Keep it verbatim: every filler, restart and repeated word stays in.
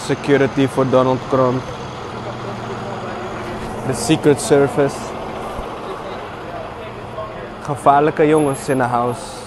security for Donald Trump, de Secret Service, gevaarlijke jongens in de house.